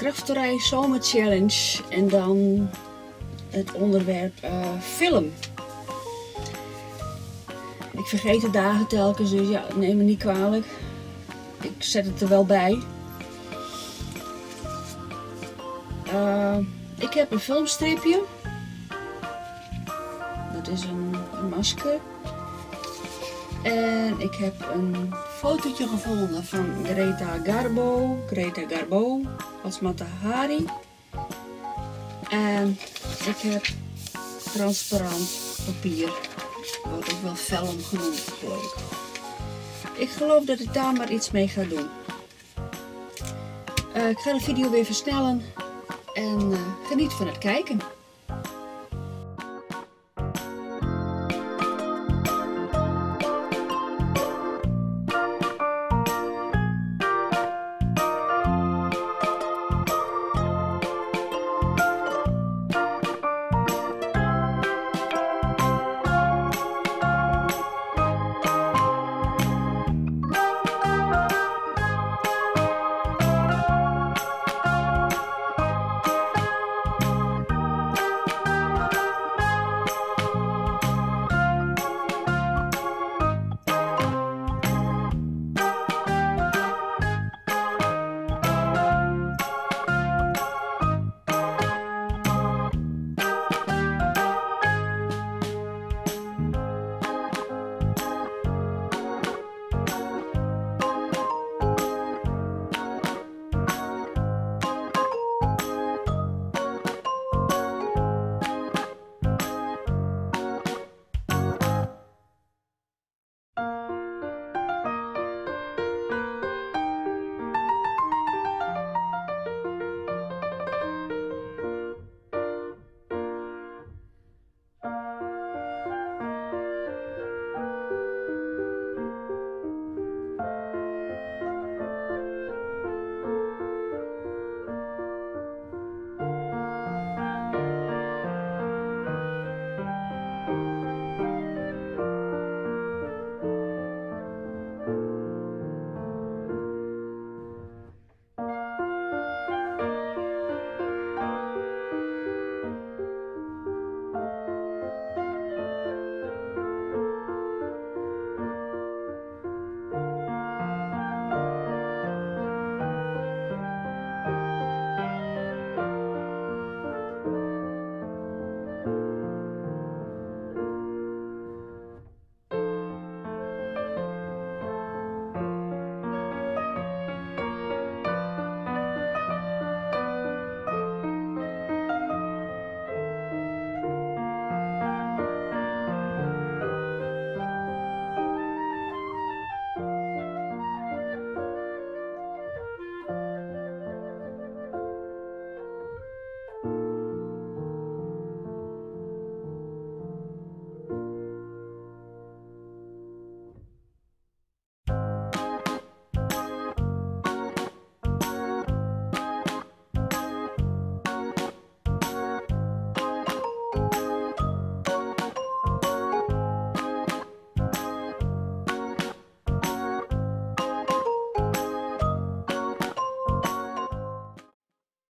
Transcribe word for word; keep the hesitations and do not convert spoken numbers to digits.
Krachterij Zomer Challenge en dan het onderwerp uh, film. Ik vergeet de dagen telkens, dus ja, neem me niet kwalijk. Ik zet het er wel bij. Uh, ik heb een filmstripje. Dat is een, een masker. En ik heb een fotootje gevonden van Greta Garbo, Greta Garbo als Mata Hari. En ik heb transparant papier, dat wordt ook wel film genoemd geloof ik. Ik geloof dat ik daar maar iets mee ga doen. Uh, ik ga de video weer versnellen en uh, geniet van het kijken.